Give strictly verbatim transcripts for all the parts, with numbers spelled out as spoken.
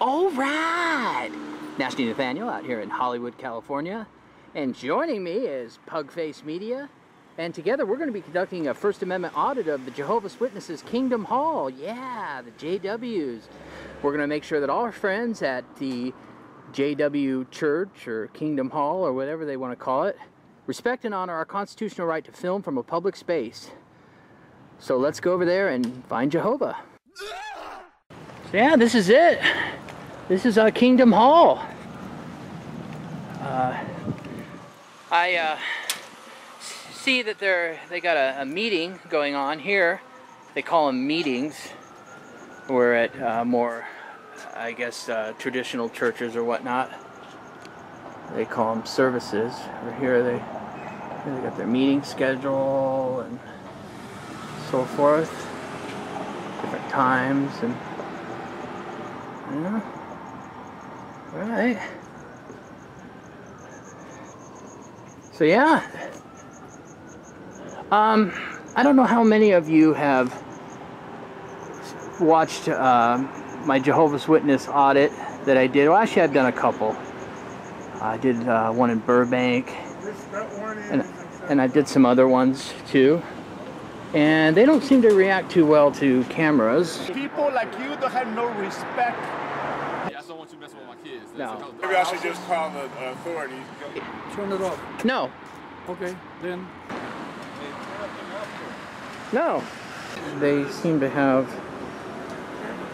All right! Nasty Nathaniel out here in Hollywood, California. And joining me is Pugface Media. And together we're going to be conducting a First Amendment audit of the Jehovah's Witnesses Kingdom Hall. Yeah, the J Ws. We're going to make sure that all our friends at the J W Church or Kingdom Hall or whatever they want to call it respect and honor our constitutional right to film from a public space. So let's go over there and find Jehovah. Yeah, this is it. This is our Kingdom Hall. Uh, I uh, see that they're they got a, a meeting going on here. They call them meetings. We're at uh, more, I guess, uh, traditional churches or whatnot. They call them services. Or here they here they got their meeting schedule and so forth, different times and. Yeah. All right. So yeah. Um, I don't know how many of you have watched uh, my Jehovah's Witness audit that I did. Well, actually, I've done a couple. I did uh, one in Burbank, and and I did some other ones too. And they don't seem to react too well to cameras. People like you don't have no respect. Yeah, I don't want you to mess with my kids. That's no. Maybe I should just call the authorities. Turn it off. No. Okay, then. No. They seem to have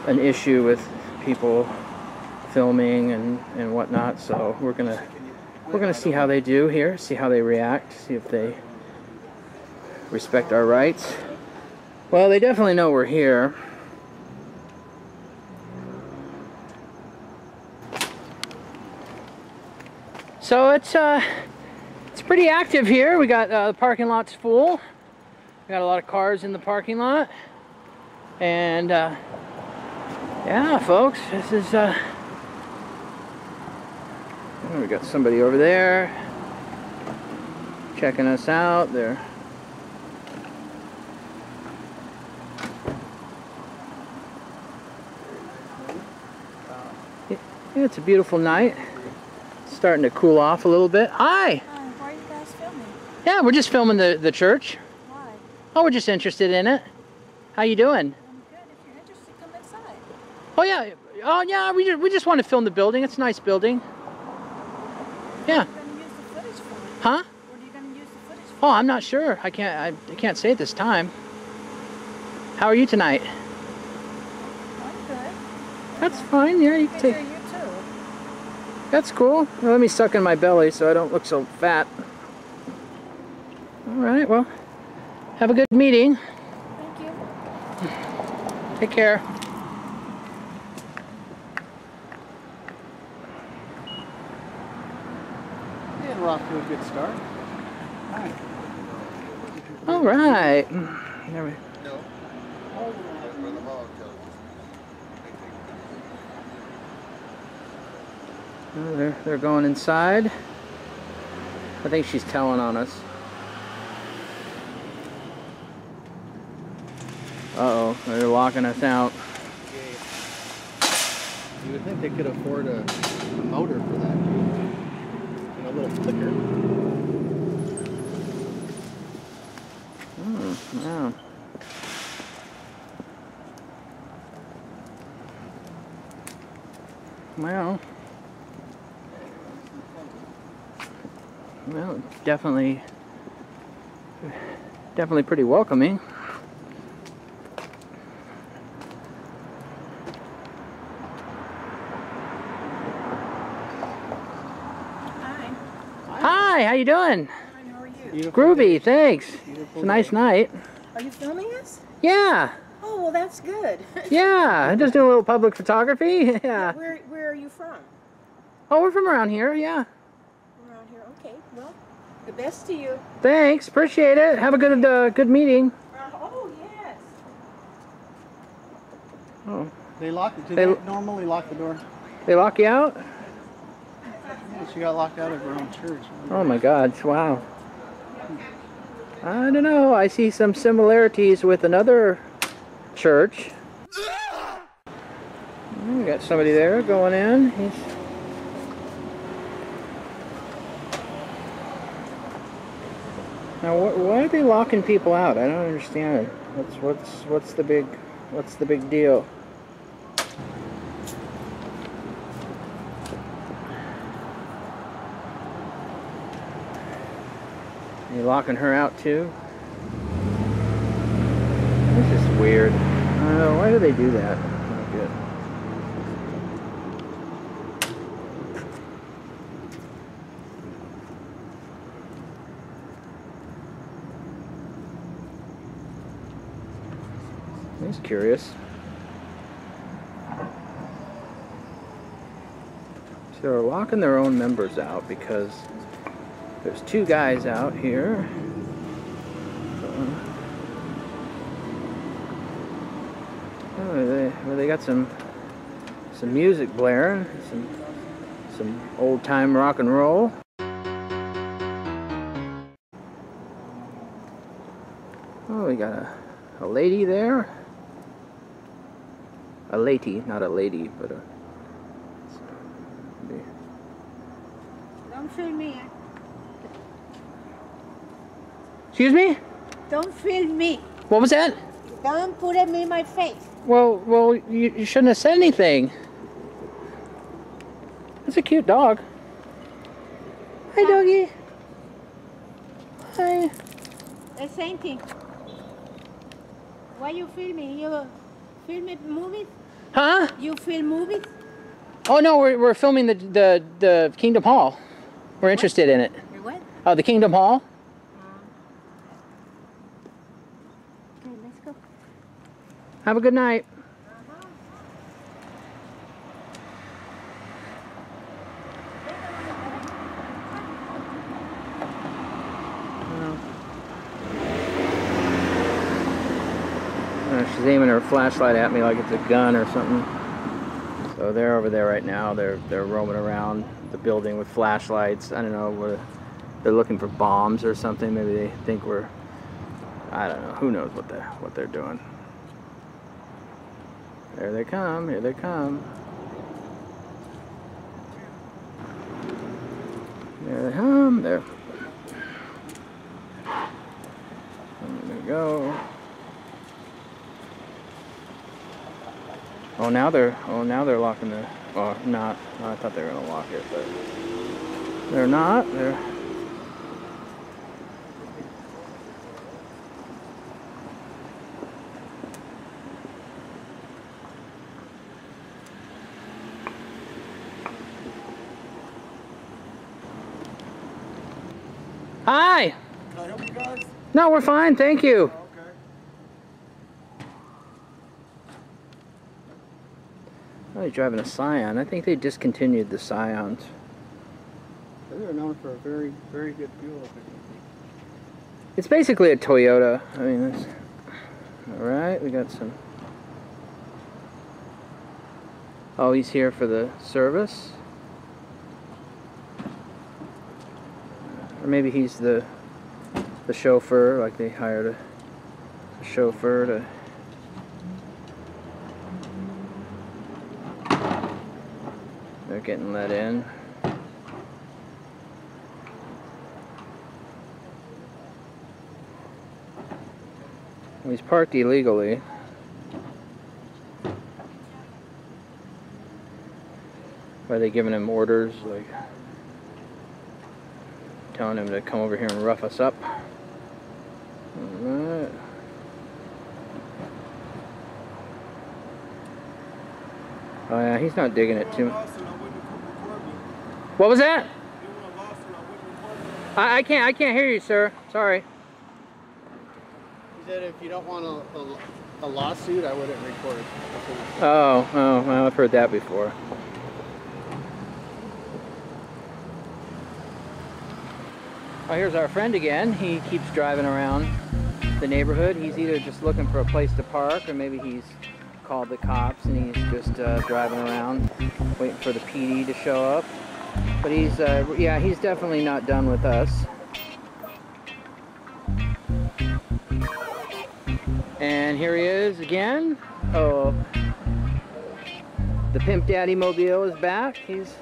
an issue with people filming and, and whatnot, so we're gonna we're gonna see how they do here, see how they react, see if they respect our rights. Well, they definitely know we're here. So it's uh, it's pretty active here. We got uh, the parking lot's full. We got a lot of cars in the parking lot, and uh, yeah, folks, this is. Uh, we got somebody over there checking us out. They're Yeah, it's a beautiful night. It's starting to cool off a little bit. Hi! Um, why are you guys filming? Yeah, we're just filming the, the church. Why? Oh, we're just interested in it. How you doing? I'm good. If you're interested, come inside. Oh, yeah. Oh, yeah, we just, we just want to film the building. It's a nice building. Yeah. What are you going to use the footage for? Huh? What are you going to use the footage for? Oh, I'm not sure. I can't, I, I can't say at this time. How are you tonight? I'm good. That's fine. Yeah, you can take... That's cool. Well, let me suck in my belly so I don't look so fat. All right, well, have a good meeting. Thank you. Take care. Yeah, we're off to a good start. All right. All right. There we go. They're, they're going inside. I think she's telling on us. Uh-oh, they're locking us out. You would think they could afford a, a motor for that, and a little flicker. Hmm, wow. Wow. Well, definitely, definitely pretty welcoming. Hi. Hi, how you doing? Hi, how are you? Beautiful Groovy, day. Thanks. Beautiful it's a nice day. Night. Are you filming us? Yeah. Oh, well, that's good. Yeah, I'm just doing a little public photography. Yeah. Yeah, where, where are you from? Oh, we're from around here, yeah. Okay, well, the best to you. Thanks, appreciate it. Have a good uh, good meeting. Uh, oh, yes. Oh. They lock it. Do they, they normally lock the door? They lock you out? Yeah, she got locked out of her own church. Oh, my God. Wow. I don't know. I see some similarities with another church. We got somebody there going in. He's now, wh why are they locking people out? I don't understand it. What's what's what's the big what's the big deal? You locking her out too? This is weird. I don't know, why do they do that? Not good. He's curious. So they're locking their own members out because there's two guys out here. Oh, they, well, they got some some music blaring, some some old time rock and roll. Oh, we got a a lady there. A lady, not a lady, but a. Don't shoot me. Excuse me? Don't film me. What was that? Don't put it in my face. Well, well, you, you shouldn't have said anything. That's a cute dog. Hi, hi. Doggy. Hi. The same thing. Why you filming? You film movies? Huh? You film movies? Oh no, we're we're filming the the the Kingdom Hall. We're interested what? in it. The what? Oh, uh, the Kingdom Hall. Have a good night. Uh-huh. She's aiming her flashlight at me like it's a gun or something. So they're over there right now. They're they're roaming around the building with flashlights. I don't know. They're looking for bombs or something. Maybe they think we're. I don't know. Who knows what the what they're doing. There they come, here they come. There they come, there. There we go. Oh, now they're, oh, now they're locking the, oh, not, oh, I thought they were gonna lock it, but they're not, they're. Hi! Can I help you guys? No, we're fine, thank you. Oh, okay. Oh, you're driving a Scion. I think they discontinued the Scions. They are known for a very, very good fuel efficiency. It's basically a Toyota. I mean, that's. Alright, we got some. Oh, he's here for the service. Or maybe he's the the chauffeur, like they hired a, a chauffeur to. They're getting let in. Well, he's parked illegally. Why are they giving him orders like? Telling him to come over here and rough us up. Alright. Oh yeah, he's not digging it too much. What was that? I, I can't I can't hear you, sir. Sorry. He said if you don't want a, a, a lawsuit, I wouldn't record it. Oh, oh, well, I've heard that before. Oh, here's our friend again. He keeps driving around the neighborhood. He's either just looking for a place to park, or maybe he's called the cops and he's just uh, driving around waiting for the P D to show up. But he's, uh, yeah, he's definitely not done with us. And here he is again. Oh, The Pimp Daddy Mobile is back. He's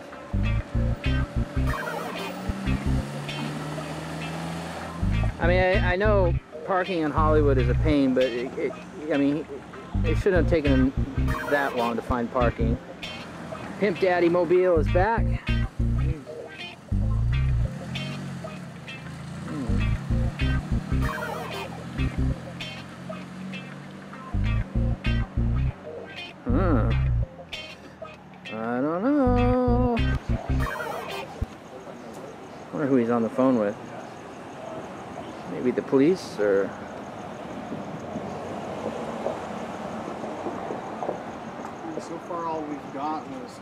I mean, I, I know parking in Hollywood is a pain, but it, it, I mean, it shouldn't have taken him that long to find parking. Pimp Daddy Mobile is back. Hmm. I don't know. I wonder who he's on the phone with. Maybe the police, or... So far all we've got was...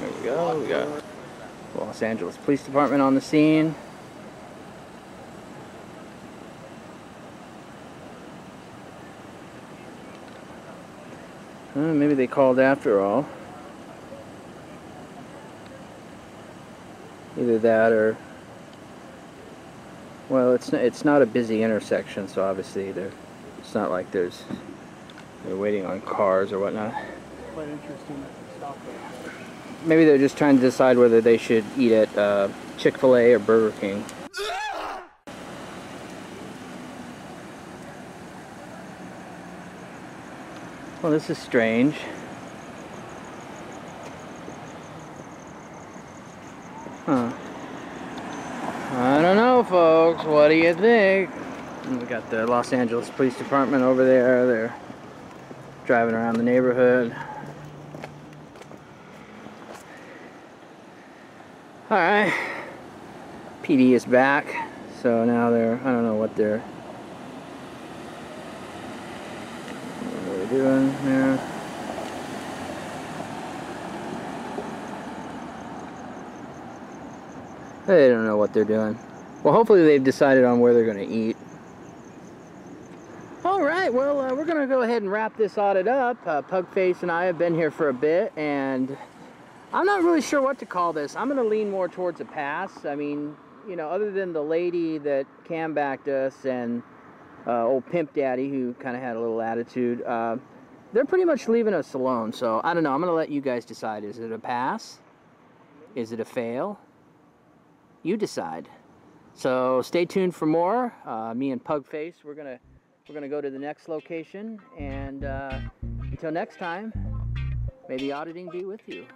There we go, we got Los Angeles Police Department on the scene. Uh, maybe they called after all. Either that or... Well, it's not, it's not a busy intersection, so obviously they're, it's not like there's they're waiting on cars or whatnot. Quite interesting that they stopped there. Maybe they're just trying to decide whether they should eat at uh, Chick-fil-A or Burger King. Well, this is strange. Huh. I don't know, folks. What do you think? We got the Los Angeles Police Department over there. They're driving around the neighborhood. All right. P D is back. So now they're, I don't know what they're, what they're doing there. They don't know what they're doing. Well, hopefully they've decided on where they're going to eat. All right, well, uh, we're going to go ahead and wrap this audit up. Uh, Pugface and I have been here for a bit, and I'm not really sure what to call this. I'm going to lean more towards a pass. I mean, you know, other than the lady that cam-backed us and uh, old Pimp Daddy, who kind of had a little attitude, uh, they're pretty much leaving us alone. So, I don't know. I'm going to let you guys decide. Is it a pass? Is it a fail? You decide. So stay tuned for more. Uh, me and Pugface, we're gonna we're gonna go to the next location, and uh, until next time, may the auditing be with you.